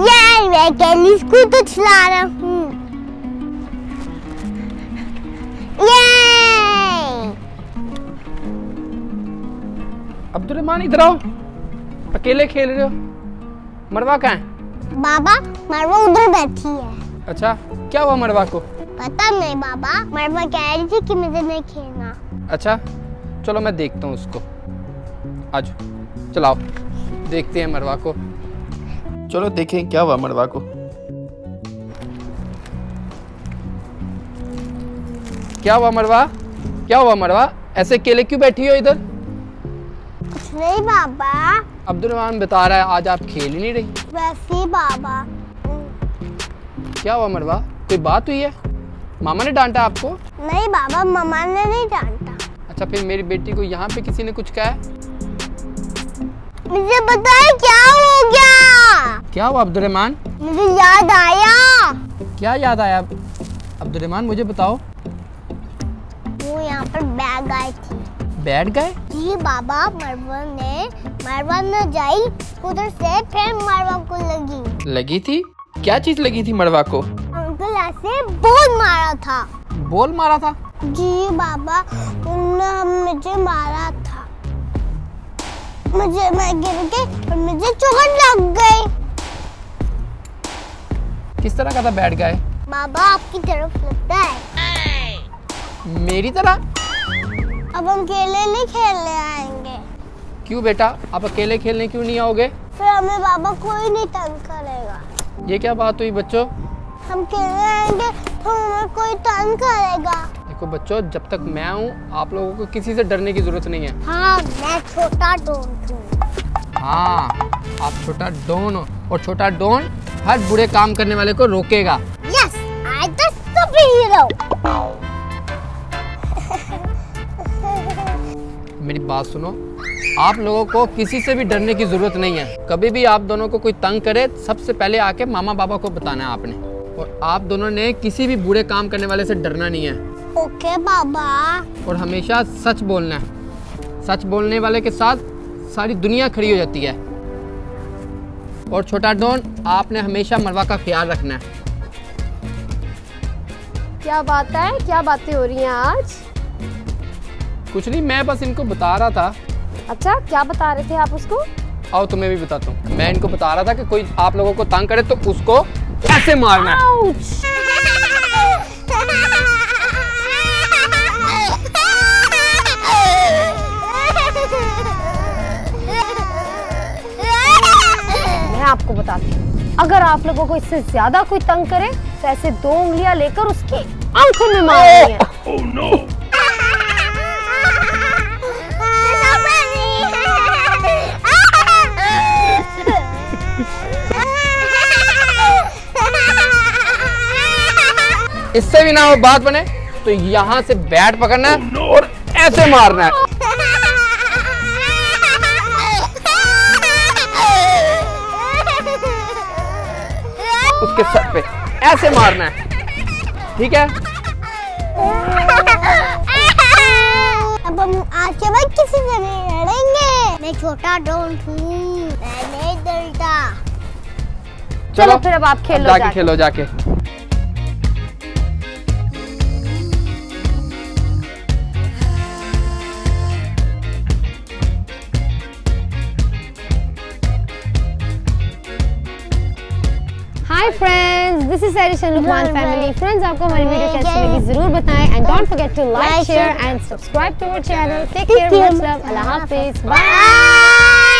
यार मैं candy school तो चला रहा हूँ। अब्दुल रहमान इधर आओ, अकेले खेल रहे हो। मरवा कहाँ है? बाबा मरवा उधर बैठी है। अच्छा क्या हुआ मरवा को? पता नहीं बाबा, मरवा कह रही थी कि मुझे नहीं खेलना। अच्छा चलो मैं देखता हूँ उसको, आ जाओ चलाओ देखते हैं मरवा को। चलो देखें क्या हुआ मरवा को। क्या हुआ मरवा, क्या हुआ मरवा, ऐसे अकेले क्यों बैठी हो इधर? नहीं बाबा, अब्दुल रहमान बता रहा है आज आप खेल ही नहीं रही। वैसे बाबा। क्या हुआ मरवा, कोई बात हुई है? मामा ने डांटा आपको? नहीं बाबा मामा ने नहीं डांटा। अच्छा फिर मेरी बेटी को यहाँ पे किसी ने कुछ कहा है? मुझे बताएं क्या हो गया? क्या हुआ अब्दुल रहमान? मुझे याद आया। क्या याद आया अब्दुल रहमान, मुझे बताओ। वो यहाँ पर बैग आई थी। बैठ गए? जी बाबा, मरवा जाई उधर से, फिर मरवा को लगी। लगी थी? क्या चीज लगी थी मरवा को? अंकल ऐसे बोल मारा था। बोल मारा था? जी बाबा उन्होंने मुझे मारा था, मुझे मैं गिर गई और मुझे चोट लग गई। किस तरह का था बैठ गए? बाबा आपकी तरफ लगता है। मेरी तरह? अब हम अकेले नहीं खेलने आएंगे। क्यों बेटा, आप अकेले खेलने क्यों नहीं आओगे? फिर हमें बाबा कोई नहीं तंग करेगा। ये क्या बात हुई बच्चों? हम खेलने आएंगे तो हमें कोई तंग करेगा? देखो बच्चों, जब तक मैं हूँ आप लोगों को किसी से डरने की जरूरत नहीं है। हाँ मैं छोटा डॉन हूँ। हाँ आप छोटा डॉन हो, और छोटा डॉन हर बुरे काम करने वाले को रोकेगा। Yes I am the superhero. मेरी बात सुनो, आप लोगों को किसी से भी डरने की जरूरत नहीं है। कभी भी आप दोनों को कोई तंग करे, सबसे पहले आके मामा बाबा को बताना है आपने, और आप दोनों ने किसी भी बुरे काम करने वाले से डरना नहीं है। ओके बाबा। और हमेशा सच बोलना है, सच बोलने वाले के साथ सारी दुनिया खड़ी हो जाती है। और छोटा डॉन आपने हमेशा मरवा का ख्याल रखना है। क्या बात है, क्या बातें हो रही हैं आज? कुछ नहीं, मैं बस इनको बता रहा था। अच्छा क्या बता रहे थे आप उसको? आओ तुम्हें भी बताता हूँ। मैं इनको बता रहा था कि कोई आप लोगों को तंग करे तो उसको ऐसे मारना। मैं आपको बताती हूँ, अगर आप लोगों को इससे ज्यादा कोई तंग करे तो ऐसे 2 उंगलियां लेकर उसकी आंखों में मारनी है। Oh, no. इससे भी ना वो बात बने तो यहाँ से बैट पकड़ना है और ऐसे मारना है। उसके सर पे ऐसे मारना है, ठीक है? अब हम आज के बाद किसी से नहीं लड़ेंगे। मैं छोटा डॉन हूँ, मैं नहीं डरता। चलो फिर अब आप खेलो, जाके खेलो जाके। Hi friends, this is Sehrish and Luqman Family. Friends, आपको हमारी वीडियो कैसी लगी जरूर बताएं, and don't forget to like, share and subscribe to our channel. Take care, much love, Allah Hafiz, bye.